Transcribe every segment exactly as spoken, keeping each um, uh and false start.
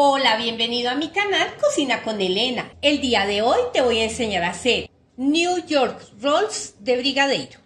Hola, bienvenido a mi canal Cocina con Elena. El día de hoy te voy a enseñar a hacer New York Rolls de brigadeiro.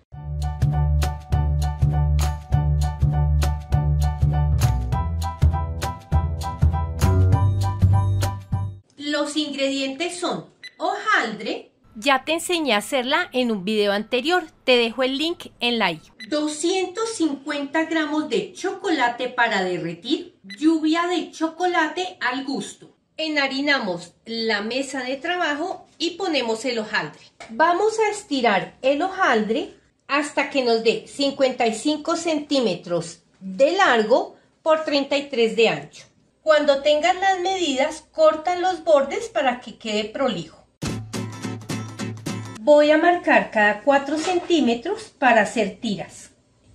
Los ingredientes son hojaldre. Ya te enseñé a hacerla en un video anterior, te dejo el link en la i. doscientos cincuenta gramos de chocolate para derretir, lluvia de chocolate al gusto. Enharinamos la mesa de trabajo y ponemos el hojaldre. Vamos a estirar el hojaldre hasta que nos dé cincuenta y cinco centímetros de largo por treinta y tres de ancho. Cuando tengas las medidas, corta los bordes para que quede prolijo. Voy a marcar cada cuatro centímetros para hacer tiras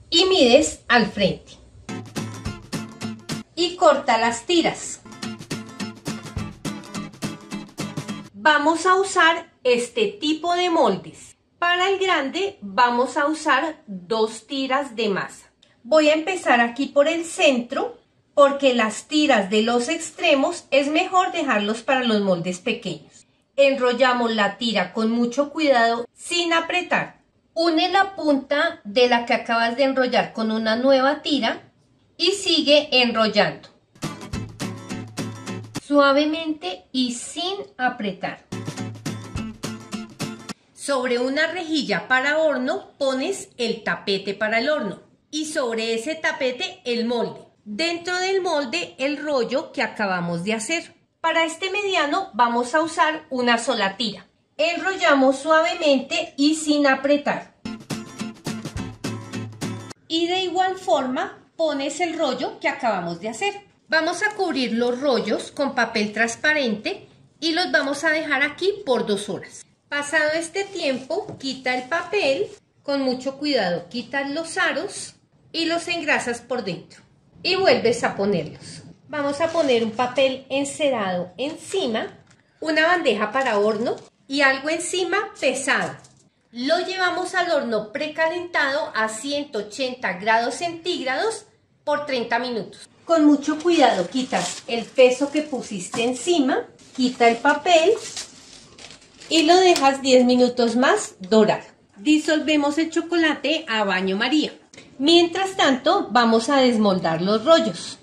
y mides al frente y corta las tiras. Vamos a usar este tipo de moldes. Para el grande vamos a usar dos tiras de masa. Voy a empezar aquí por el centro porque las tiras de los extremos es mejor dejarlos para los moldes pequeños. Enrollamos la tira con mucho cuidado sin apretar. Une la punta de la que acabas de enrollar con una nueva tira y sigue enrollando. Suavemente y sin apretar. Sobre una rejilla para horno pones el tapete para el horno y sobre ese tapete el molde. Dentro del molde el rollo que acabamos de hacer. Para este mediano vamos a usar una sola tira. Enrollamos suavemente y sin apretar. Y de igual forma pones el rollo que acabamos de hacer. Vamos a cubrir los rollos con papel transparente y los vamos a dejar aquí por dos horas. Pasado este tiempo, quita el papel, con mucho cuidado quitas los aros y los engrasas por dentro. Y vuelves a ponerlos. Vamos a poner un papel encerado encima, una bandeja para horno y algo encima pesado. Lo llevamos al horno precalentado a ciento ochenta grados centígrados por treinta minutos. Con mucho cuidado quitas el peso que pusiste encima, quita el papel y lo dejas diez minutos más dorar. Disolvemos el chocolate a baño María. Mientras tanto, vamos a desmoldar los rollos.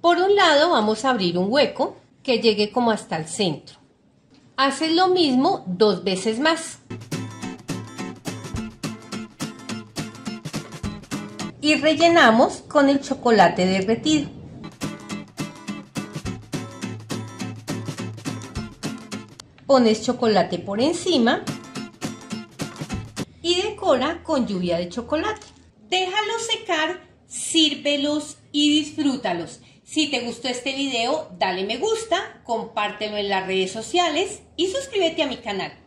Por un lado vamos a abrir un hueco que llegue como hasta el centro. Haces lo mismo dos veces más. Y rellenamos con el chocolate derretido. Pones chocolate por encima y decora con lluvia de chocolate. Déjalos secar, sírvelos y disfrútalos. Si te gustó este video, dale me gusta, compártelo en las redes sociales y suscríbete a mi canal.